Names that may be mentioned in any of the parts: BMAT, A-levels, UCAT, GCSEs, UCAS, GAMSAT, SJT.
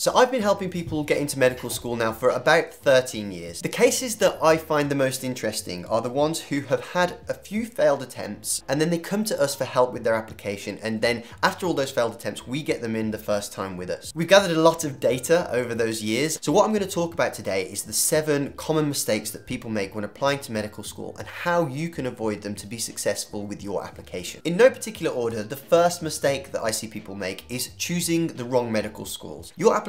So I've been helping people get into medical school now for about 13 years. The cases that I find the most interesting are the ones who have had a few failed attempts and then they come to us for help with their application, and then after all those failed attempts we get them in the first time with us. We've gathered a lot of data over those years, so what I'm going to talk about today is the 7 common mistakes that people make when applying to medical school and how you can avoid them to be successful with your application. In no particular order, the first mistake that I see people make is choosing the wrong medical schools. Your application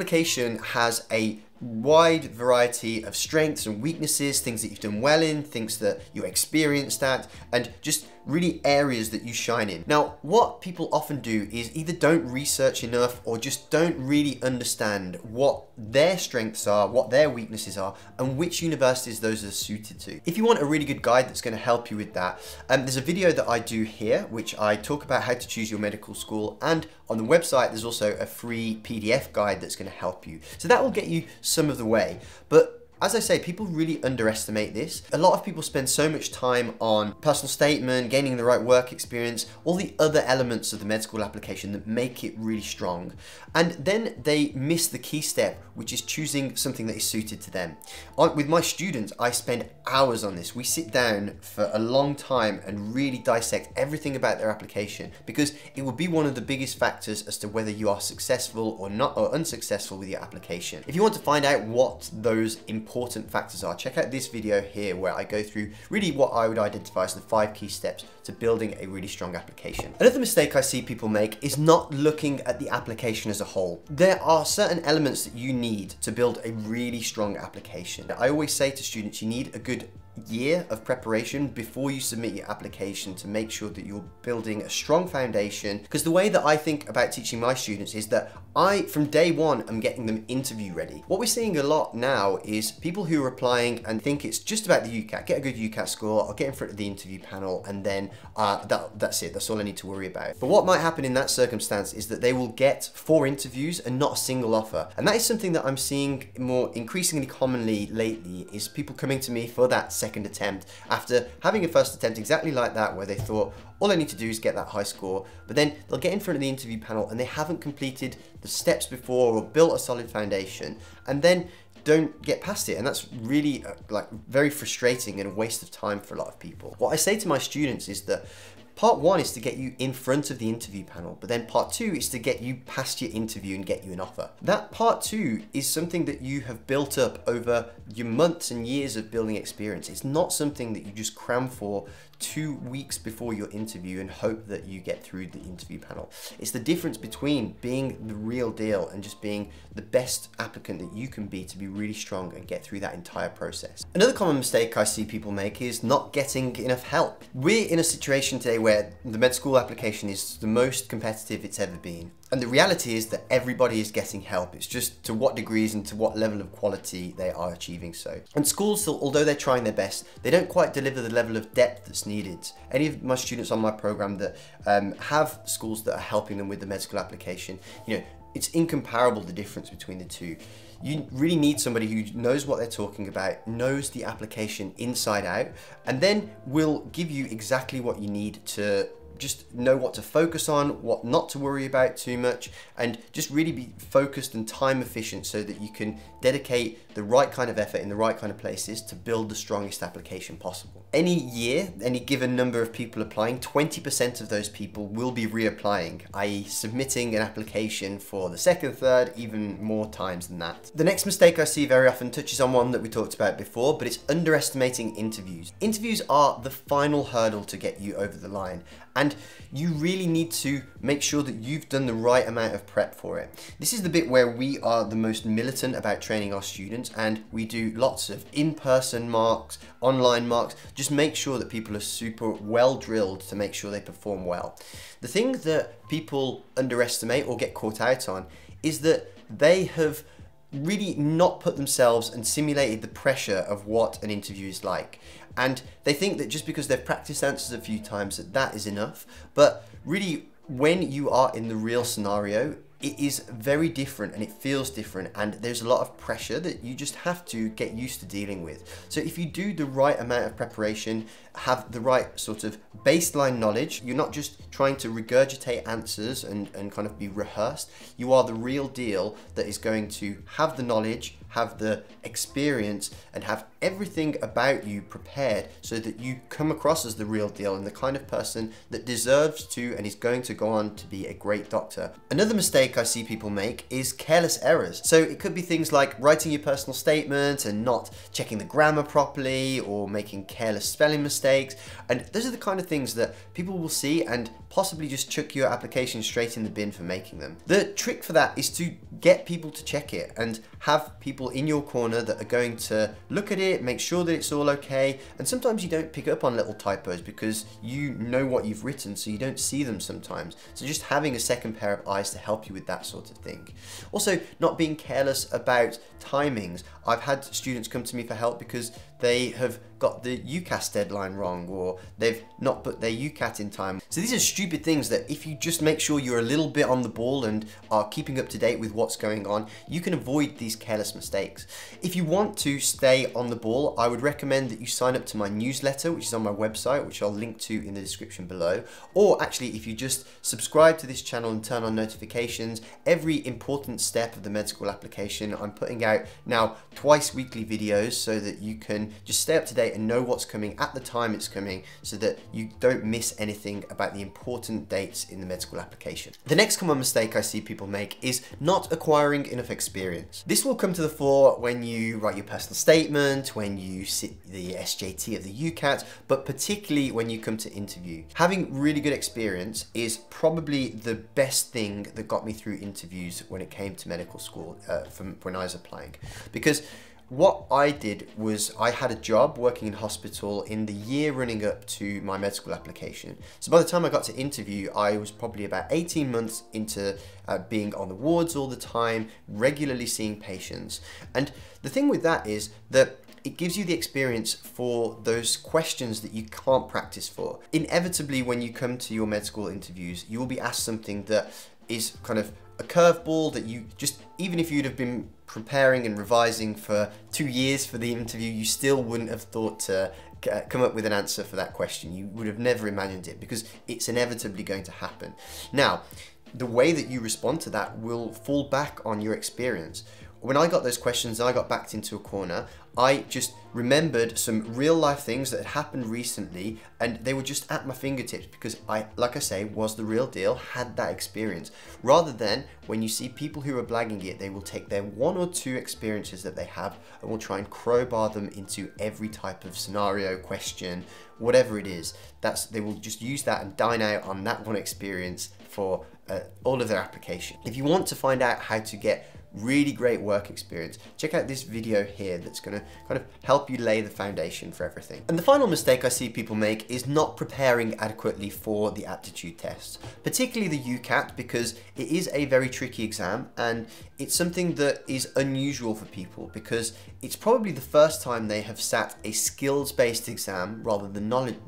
has a wide variety of strengths and weaknesses, things that you've done well in, things that you're experienced at, and just really areas that you shine in. Now, what people often do is either don't research enough or just don't really understand what their strengths are, what their weaknesses are, and which universities those are suited to. If you want a really good guide that's going to help you with that, there's a video that I do here, which I talk about how to choose your medical school, and on the website, there's also a free PDF guide that's going to help you. So that will get you some of the way, but as I say, people really underestimate this. A lot of people spend so much time on personal statement, gaining the right work experience, all the other elements of the med school application that make it really strong. And then they miss the key step, which is choosing something that is suited to them. With my students, I spend hours on this. We sit down for a long time and really dissect everything about their application, because it will be one of the biggest factors as to whether you are successful or not, or unsuccessful with your application. If you want to find out what those important factors are, check out this video here where I go through really what I would identify as the 5 key steps to building a really strong application. Another mistake I see people make is not looking at the application as a whole. There are certain elements that you need to build a really strong application. I always say to students, you need a good year of preparation before you submit your application to make sure that you're building a strong foundation, because the way that I think about teaching my students is that I, from day one, am getting them interview ready. What we're seeing a lot now is people who are applying and think it's just about the UCAT, get a good UCAT score, I'll get in front of the interview panel, and then that's it, that's all I need to worry about. But what might happen in that circumstance is that they will get 4 interviews and not a single offer, and that is something that I'm seeing more increasingly commonly lately, is people coming to me for that second attempt after having a first attempt exactly like that where they thought, all I need to do is get that high score, but then they'll get in front of the interview panel and they haven't completed the steps before or built a solid foundation, and then don't get past it. And that's really very frustrating and a waste of time for a lot of people. What I say to my students is that part 1 is to get you in front of the interview panel, but then part 2 is to get you past your interview and get you an offer. That part 2 is something that you have built up over your months and years of building experience. It's not something that you just cram for 2 weeks before your interview and hope that you get through the interview panel. It's the difference between being the real deal and just being the best applicant that you can be to be really strong and get through that entire process. Another common mistake I see people make is not getting enough help. We're in a situation today where the med school application is the most competitive it's ever been. And the reality is that everybody is getting help. It's just to what degrees and to what level of quality they are achieving so. And schools, although they're trying their best, they don't quite deliver the level of depth that's needed. Any of my students on my program that have schools that are helping them with the med school application, you know, it's incomparable, the difference between the two. You really need somebody who knows what they're talking about, knows the application inside out, and then will give you exactly what you need to just know what to focus on, what not to worry about too much, and just really be focused and time efficient so that you can dedicate the right kind of effort in the right kind of places to build the strongest application possible. Any year, any given number of people applying, 20% of those people will be reapplying, i.e. submitting an application for the second, third, even more times than that. The next mistake I see very often touches on one that we talked about before, but it's underestimating interviews. Interviews are the final hurdle to get you over the line, and you really need to make sure that you've done the right amount of prep for it. This is the bit where we are the most militant about training our students, and we do lots of in-person marks, online marks, just make sure that people are super well drilled to make sure they perform well. The thing that people underestimate or get caught out on is that they have really not put themselves and simulated the pressure of what an interview is like. And they think that just because they've practiced answers a few times that that is enough, but really when you are in the real scenario, it is very different and it feels different, and there's a lot of pressure that you just have to get used to dealing with. So if you do the right amount of preparation, have the right sort of baseline knowledge, you're not just trying to regurgitate answers and kind of be rehearsed, you are the real deal that is going to have the knowledge, have the experience, and have everything about you prepared so that you come across as the real deal and the kind of person that deserves to and is going to go on to be a great doctor. Another mistake I see people make is careless errors. So it could be things like writing your personal statement and not checking the grammar properly, or making careless spelling mistakes. And those are the kind of things that people will see and possibly just chuck your application straight in the bin for making them. The trick for that is to get people to check it and have people in your corner that are going to look at it, make sure that it's all okay. And sometimes you don't pick up on little typos because you know what you've written, so you don't see them sometimes. So just having a second pair of eyes to help you with that sort of thing. Also, not being careless about timings. I've had students come to me for help because they have got the UCAS deadline wrong, or they've not put their UCAT in time. So these are stupid things that if you just make sure you're a little bit on the ball and are keeping up to date with what's going on, you can avoid these careless mistakes. If you want to stay on the ball, I would recommend that you sign up to my newsletter, which is on my website, which I'll link to in the description below. Or actually, if you just subscribe to this channel and turn on notifications, every important step of the med school application, I'm putting out now twice weekly videos so that you can just stay up to date and know what's coming at the time it's coming, so that you don't miss anything about the important dates in the med school application. The next common mistake I see people make is not acquiring enough experience. This will come to the fore when you write your personal statement, when you sit the SJT of the UCAT, but particularly when you come to interview. Having really good experience is probably the best thing that got me through interviews when it came to medical school from when I was applying. Because what I did was I had a job working in hospital in the year running up to my med school application. So by the time I got to interview, I was probably about 18 months into being on the wards all the time, regularly seeing patients. And the thing with that is that it gives you the experience for those questions that you can't practice for. Inevitably, when you come to your med school interviews, you will be asked something that is kind of a curveball that you just, even if you'd have been preparing and revising for 2 years for the interview, you still wouldn't have thought to come up with an answer for that question. You would have never imagined it, because it's inevitably going to happen. Now, the way that you respond to that will fall back on your experience. When I got those questions, I got backed into a corner. I just remembered some real life things that had happened recently, and they were just at my fingertips because I, like I say, was the real deal, had that experience. Rather than when you see people who are blagging it, they will take their one or two experiences that they have and will try and crowbar them into every type of scenario, question, whatever it is. They will just use that and dine out on that one experience for all of their application. If you want to find out how to get really great work experience, check out this video here that's going to kind of help you lay the foundation for everything. And the final mistake I see people make is not preparing adequately for the aptitude test, particularly the UCAT, because it is a very tricky exam, and it's something that is unusual for people because it's probably the first time they have sat a skills-based exam rather than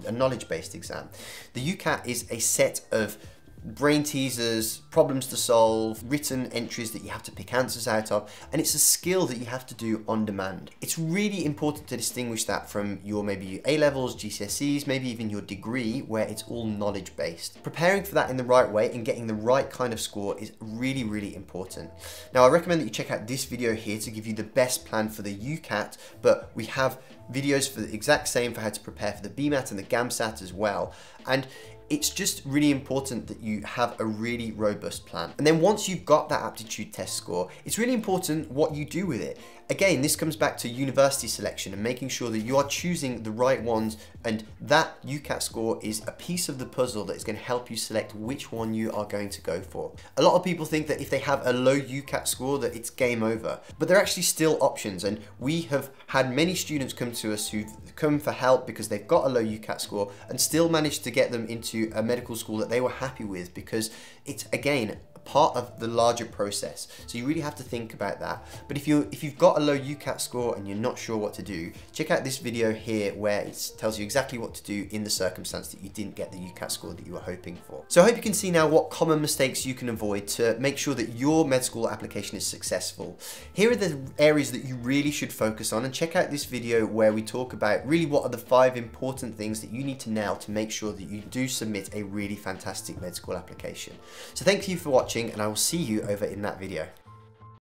a knowledge-based exam. The UCAT is a set of brain teasers, problems to solve, written entries that you have to pick answers out of, and it's a skill that you have to do on demand. It's really important to distinguish that from your maybe A-levels, GCSEs, maybe even your degree, where it's all knowledge based. Preparing for that in the right way and getting the right kind of score is really, really important. Now, I recommend that you check out this video here to give you the best plan for the UCAT, but we have videos for the exact same for how to prepare for the BMAT and the GAMSAT as well. And it's just really important that you have a really robust plan. And then once you've got that aptitude test score, it's really important what you do with it. Again, this comes back to university selection and making sure that you are choosing the right ones, and that UCAT score is a piece of the puzzle that is going to help you select which one you are going to go for. A lot of people think that if they have a low UCAT score that it's game over, but they're actually still options, and we have had many students come to us who've come for help because they've got a low UCAT score and still managed to get them into a medical school that they were happy with, because it's, again, part of the larger process. So you really have to think about that. But if you've got a low UCAT score and you're not sure what to do, check out this video here where it tells you exactly what to do in the circumstance that you didn't get the UCAT score that you were hoping for. So I hope you can see now what common mistakes you can avoid to make sure that your med school application is successful. Here are the areas that you really should focus on, and check out this video where we talk about really what are the 5 important things that you need to know to make sure that you do submit a really fantastic med school application. So thank you for watching, and I will see you over in that video.